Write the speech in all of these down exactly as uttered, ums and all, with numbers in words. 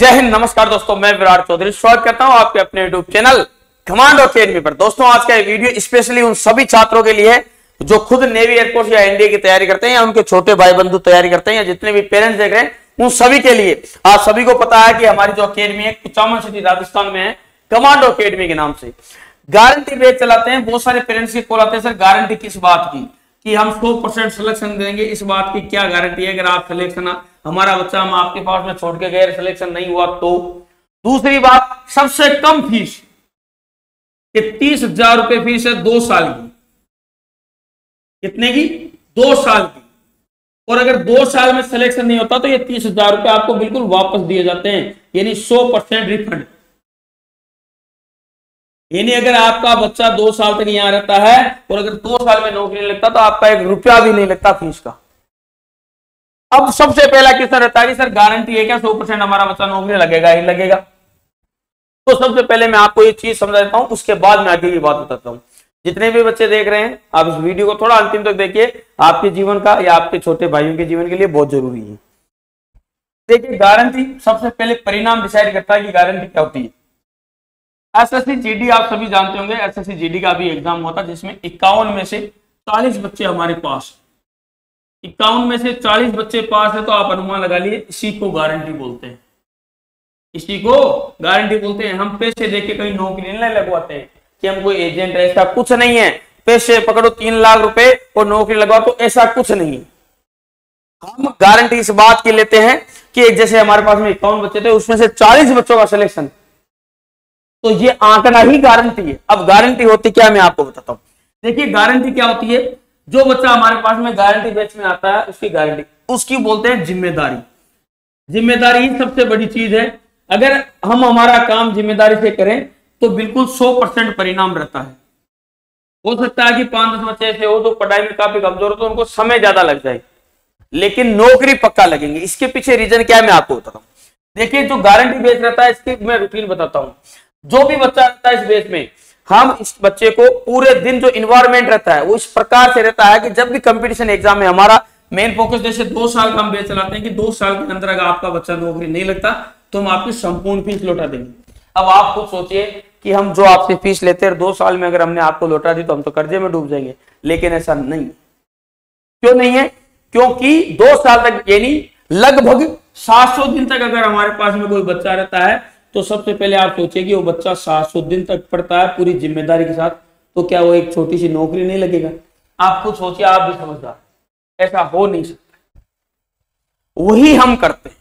जय हिंद। नमस्कार दोस्तों, मैं विराट चौधरी स्वागत करता हूं आपके अपने यूट्यूब चैनल कमांडो अकेडमी पर। दोस्तों, आज का ये वीडियो स्पेशली उन सभी छात्रों के लिए है जो खुद नेवी एयरफोर्स या एनडीए की तैयारी करते हैं या उनके छोटे भाई बंधु तैयारी करते हैं या जितने भी पेरेंट्स देख रहे हैं उन सभी के लिए। आप सभी को पता है कि हमारी जो अकेडमी है कुचामन सिटी राजस्थान में है, कमांडो अकेडमी के नाम से गारंटी बैच चलाते हैं। बहुत सारे पेरेंट्स के कॉल आते हैं, सर गारंटी किस बात की कि हम सौ परसेंट सिलेक्शन देंगे, इस बात की क्या गारंटी है? अगर आप सिलेक्शन हमारा बच्चा हम आपके पास में छोड़ के गए, सिलेक्शन नहीं हुआ तो। दूसरी बात, सबसे कम फीस तीस हजार रुपए फीस है दो साल की। कितने की? दो साल की। और अगर दो साल में सिलेक्शन नहीं होता तो ये तीस हजार रुपए आपको बिल्कुल वापस दिए जाते हैं, यानी सौ परसेंट रिफंड। यानी अगर आपका बच्चा दो साल तक यहाँ रहता है और अगर दो साल में नौकरी नहीं लगता तो आपका एक रुपया भी नहीं लगता फीस का। अब सबसे पहला क्वेश्चन रहता है कि सर गारंटी है क्या सौ परसेंट हमारा बच्चा नौकरी लगेगा ही लगेगा? तो सबसे पहले मैं आपको ये चीज समझा देता हूं, उसके बाद मैं आगे की बात बताता हूँ। जितने भी बच्चे देख रहे हैं आप इस वीडियो को थोड़ा अंतिम तक देखिए, आपके जीवन का या आपके छोटे भाइयों के जीवन के लिए बहुत जरूरी है। देखिए, गारंटी सबसे पहले परिणाम डिसाइड करता है कि गारंटी क्या होती है। एसएससी जीडी आप सभी जानते होंगे, एसएससी जीडी का भी एग्जाम हुआ था जिसमें इक्यावन में से चालीस बच्चे हमारे पास इक्यावन में से चालीस बच्चे पास है, तो आप अनुमान लगा लिए इसी को गारंटी बोलते हैं। इसी को गारंटी बोलते हैं। हम पैसे देके कहीं नौकरी नहीं लगवाते हैं कि हम कोई एजेंट ऐसा कुछ नहीं है, पैसे पकड़ो तीन लाख रुपए और नौकरी लगवाओ, तो ऐसा कुछ नहीं। हम गारंटी इस बात की लेते हैं कि जैसे हमारे पास में इक्यावन बच्चे थे उसमें से चालीस बच्चों का सिलेक्शन, तो ये आंकड़ा ही गारंटी है। अब गारंटी होती क्या मैं आपको बताता हूं। देखिए, गारंटी क्या होती है? जो बच्चा हमारे पास में गारंटी बैच में आता है उसकी गारंटी उसकी बोलते हैं जिम्मेदारी। जिम्मेदारी सबसे बड़ी चीज है। अगर हम हमारा काम जिम्मेदारी से करें तो बिल्कुल सौ परसेंट परिणाम रहता है। हो सकता है कि पांच दस बच्चे ऐसे हो जो पढ़ाई में काफी कमजोर हो तो उनको समय ज्यादा लग जाए, लेकिन नौकरी पक्का लगेंगे। इसके पीछे रीजन क्या है मैं आपको बताता हूँ। देखिए, जो गारंटी बैच रहता है इसकी मैं रूटीन बताता हूँ। जो भी बच्चा रहता है इस बेच में, हम इस बच्चे को पूरे दिन जो इन्वायरमेंट रहता है वो इस प्रकार से रहता है कि जब भी कंपटीशन एग्जाम में हमारा मेन फोकस, जैसे दो साल का हम बेच चलाते हैं कि दो साल के अंदर अगर आपका बच्चा नौकरी नहीं लगता तो हम आपकी संपूर्ण फीस लौटा देंगे। अब आप खुद सोचिए कि हम जो आपसे फीस लेते हैं दो साल में अगर हमने आपको लौटा दी तो हम तो कर्जे में डूब जाएंगे, लेकिन ऐसा नहीं। क्यों नहीं है? क्योंकि दो साल तक यानी लगभग सात सौ दिन तक अगर हमारे पास में कोई बच्चा रहता है तो सबसे पहले आप सोचिए कि वो बच्चा सात सौ दिन तक पढ़ता है पूरी जिम्मेदारी के साथ, तो क्या वो एक छोटी सी नौकरी नहीं लगेगा? आप खुद सोचिए, आप भी समझदार, ऐसा हो नहीं सकता। वही हम करते हैं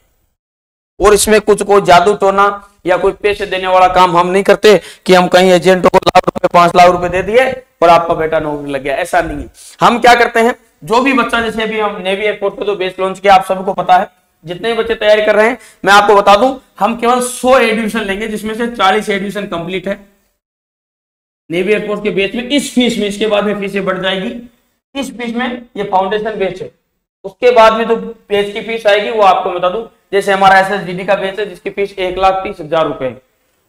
और इसमें कुछ कोई जादू टोना या कोई पैसे देने वाला काम हम नहीं करते कि हम कहीं एजेंटों को लाख रुपए पांच लाख रुपए दे दिए और आपका बेटा नौकरी लग गया, ऐसा नहीं है। हम क्या करते हैं, जो भी बच्चा, जैसे अभी हम नेवी एयरफोर्स पे जो बेच लॉन्च किया आप सबको पता है, जितने बच्चे तैयारी कर रहे हैं मैं आपको बता दूं, हम केवल सौ एडमिशन लेंगे जिसमें से चालीस एडमिशन कंप्लीट है नेवी एयरफोर्स के बेच में इस फीस में। इसके बाद में फीस बढ़ जाएगी, इस फीस में ये फाउंडेशन बेच है। उसके बाद में जो तो बेच की फीस आएगी वो आपको बता दूं, जैसे हमारा एस एस जी डी का बेच है जिसकी फीस एक लाख तीस हजार रुपए है,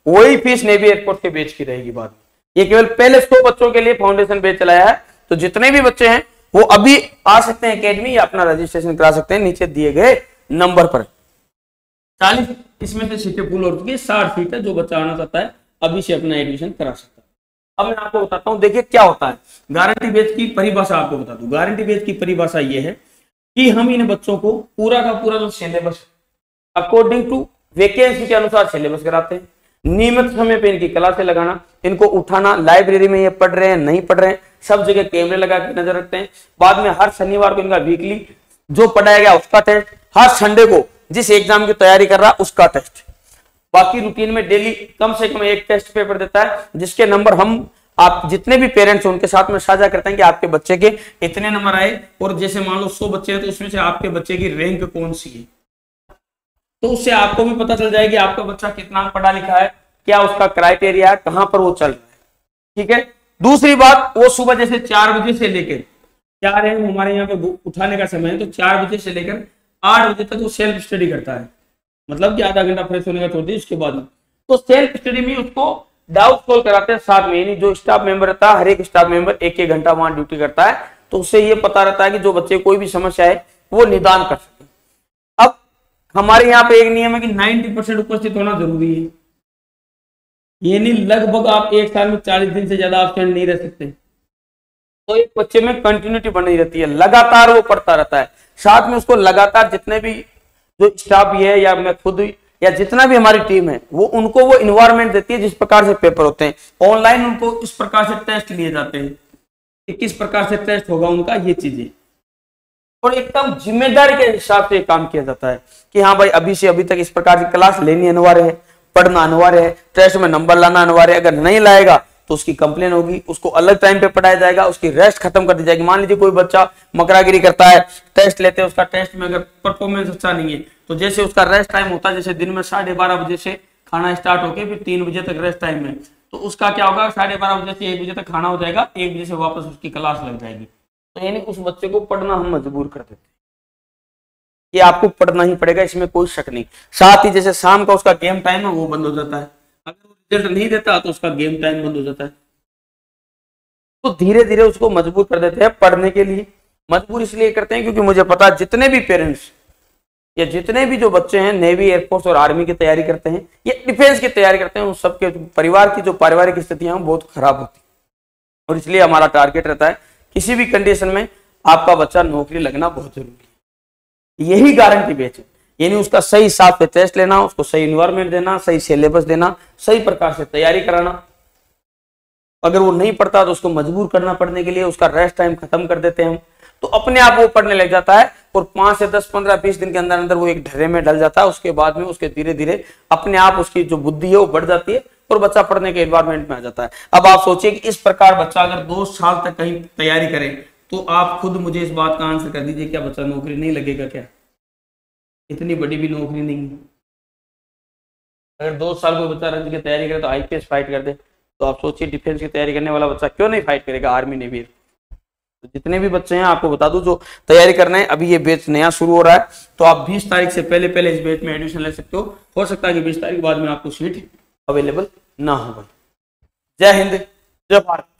वही फीस नेवी एयरफोर्स के बेच की रहेगी बाद में। ये केवल पहले सौ बच्चों के लिए फाउंडेशन बेच चलाया है, तो जितने भी बच्चे हैं वो अभी आ सकते हैं अकेडमी या अपना रजिस्ट्रेशन करा सकते हैं नीचे दिए गए नंबर पर। चालीस इसमें से सीटें फुल हो चुकी है, साठ सीट है, जो बच्चा आना चाहता है अभी से अपना एडमिशन करा सकता है। अब मैं आपको बताता हूं, देखिए क्या होता है गारंटी बेच की परिभाषा आपको बता दूं। गारंटी बेच की परिभाषा ये है कि हम इन बच्चों को पूरा का पूरा जो सिलेबस अकॉर्डिंग टू वैकेंसी के अनुसार सिलेबस कराते हैं, नियमित समय पे इनकी क्लासें लगाना, इनको उठाना, लाइब्रेरी में ये पढ़ रहे हैं नहीं पढ़ रहे हैं सब जगह कैमरे लगा के नजर रखते हैं। बाद में हर शनिवार को इनका वीकली जो पढ़ाया गया उसका टेस्ट, हर संडे को जिस एग्जाम की तैयारी कर रहा है उसका टेस्ट, बाकी रूटीन में डेली कम से कम एक टेस्ट पेपर देता है जिसके नंबर हम आप जितने भी पेरेंट्स हैं उनके साथ में साझा करते हैं कि आपके बच्चे के इतने नंबर आए और जैसे मान लो सौ बच्चे हैं तो उसमें से आपके बच्चे की रैंक कौन सी है, तो उससे आपको भी पता चल जाएगा कि आपका बच्चा कितना पढ़ा लिखा है, क्या उसका क्राइटेरिया है, कहाँ पर वो चल रहा है। ठीक है। दूसरी बात, वो सुबह जैसे चार बजे से लेकर चार है हमारे यहाँ पे उठाने का समय है, तो चार बजे से लेकर आठ बजे तक वो सेल्फ स्टडी करता है, मतलब कि आधा घंटा फ्रेश होने का छोड़ दिया उसके बाद में। तो सेल्फ स्टडी में उसको डाउट सॉल्व कराते हैं साथ में, यानी जो स्टाफ मेंबर रहता है हर एक स्टाफ मेंबर एक एक घंटा वहां ड्यूटी करता है, तो उससे ये पता रहता है कि जो बच्चे कोई भी समस्या है वो निदान कर सके। अब हमारे यहाँ पे एक नियम है कि नब्बे परसेंट उपस्थित होना जरूरी है, यानी लगभग आप एक साल में चालीस दिन से ज्यादा ऑब्सेंट नहीं रह सकते। तो एक बच्चे में कंटिन्यूटी बनी रहती है, लगातार वो पढ़ता रहता है, साथ में उसको लगातार जितने भी जो स्टाफ है या मैं खुद या जितना भी हमारी टीम है वो उनको वो इन्वायरमेंट देती है जिस प्रकार से पेपर होते हैं। ऑनलाइन उनको इस प्रकार से टेस्ट लिए जाते हैं कि किस प्रकार से टेस्ट होगा उनका, ये चीजें। और एकदम जिम्मेदारी के हिसाब से काम किया जाता है कि हाँ भाई अभी से अभी तक इस प्रकार की क्लास लेनी अनिवार्य है, पढ़ना अनिवार्य है, टेस्ट में नंबर लाना अनिवार्य है। अगर नहीं लाएगा तो उसकी कंप्लेन होगी, उसको अलग टाइम पे पढ़ाया जाएगा, उसकी रेस्ट खत्म कर दी जाएगी। मान लीजिए कोई बच्चा मकरागिरी करता है, टेस्ट लेते हैं, उसका टेस्ट में अगर परफॉर्मेंस अच्छा नहीं है तो जैसे उसका रेस्ट टाइम होता है, जैसे दिन में साढ़े बारह बजे से खाना स्टार्ट होके फिर तीन बजे तक रेस्ट टाइम है, तो उसका क्या होगा, साढ़े बारह बजे से एक बजे तक खाना हो जाएगा, एक बजे से वापस उसकी क्लास लग जाएगी। तो यानी उस बच्चे को पढ़ना हम मजबूर कर देते हैं, ये आपको पढ़ना ही पड़ेगा, इसमें कोई शक नहीं। साथ ही जैसे शाम का उसका गेम टाइम है वो बंद हो जाता है, अगर रिजल्ट नहीं देता तो उसका गेम टाइम बंद हो जाता है। तो धीरे धीरे उसको मजबूर कर देते हैं पढ़ने के लिए। मजबूर इसलिए करते हैं क्योंकि मुझे पता है जितने भी पेरेंट्स या जितने भी जो बच्चे हैं नेवी, एयरफोर्स और आर्मी की तैयारी करते हैं या डिफेंस की तैयारी करते हैं, उन सबके परिवार की जो पारिवारिक स्थितियां बहुत खराब होती है। और इसलिए हमारा टारगेट रहता है किसी भी कंडीशन में आपका बच्चा नौकरी लगना बहुत जरूरी है, यही गारंटी बेच है। यानी उसका सही हिसाब से टेस्ट लेना, उसको सही इन्वायरमेंट देना, सही सिलेबस देना, सही प्रकार से तैयारी कराना। अगर वो नहीं पढ़ता तो उसको मजबूर करना पढ़ने के लिए, उसका रेस्ट टाइम खत्म कर देते हैं हम, तो अपने आप वो पढ़ने लग जाता है। और पांच से दस पंद्रह बीस दिन के अंदर अंदर वो एक ढर्रे में ढल जाता है। उसके बाद में उसके धीरे धीरे अपने आप उसकी जो बुद्धि है वो बढ़ जाती है और बच्चा पढ़ने के एनवायरमेंट में आ जाता है। अब आप सोचिए कि इस प्रकार बच्चा अगर दो साल तक कहीं तैयारी करे तो आप खुद मुझे इस बात का आंसर कर दीजिए, क्या बच्चा नौकरी नहीं लगेगा? क्या इतनी बड़ी भी नौकरी नहीं है। अगर दो साल कोई बच्चा रंज की तैयारी करे तो आईपीएस फाइट कर दे, तो आप सोचिए डिफेंस की तैयारी करने वाला बच्चा क्यों नहीं फाइट करेगा, आर्मी नेवी। तो जितने भी बच्चे हैं आपको बता दूं जो तैयारी करना है, अभी ये बैच नया शुरू हो रहा है, तो आप बीस तारीख से पहले पहले इस बैच में एडमिशन ले सकते हो। हो सकता है कि बीस तारीख के बाद में आपको सीट अवेलेबल ना हो। जय हिंद, जय भारत।